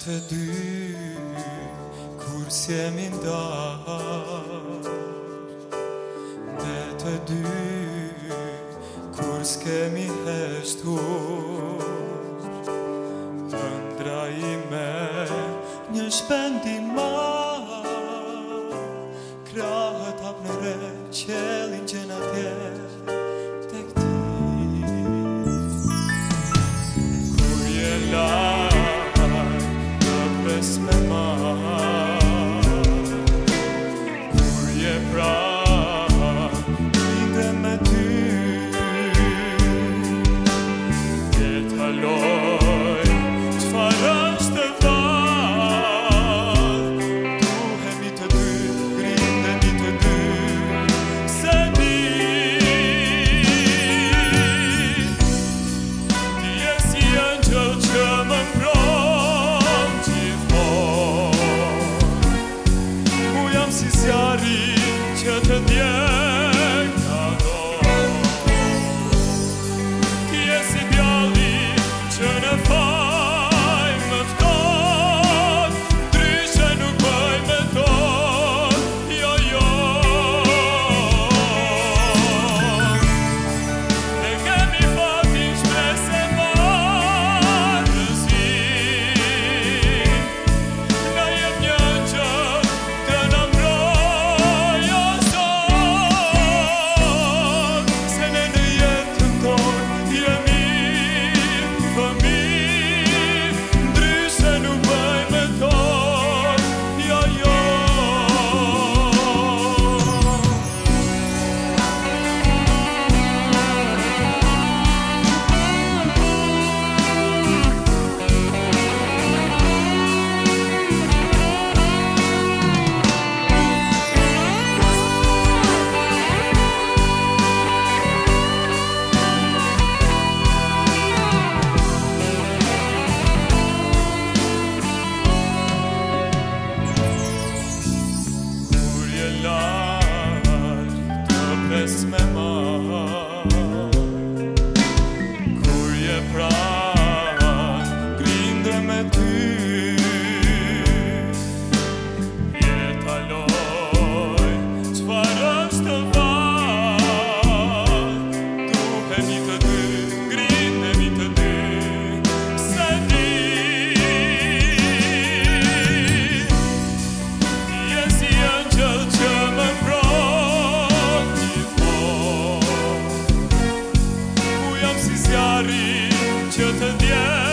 të dy kur s'jemi ndarë, ne të dy kur s'kemi heshtur, ëndra ime një shpendimar, krahët hap në re, qelin gjen atje tek ti, kur je laj në pes me ma, kur je pra që të ndje.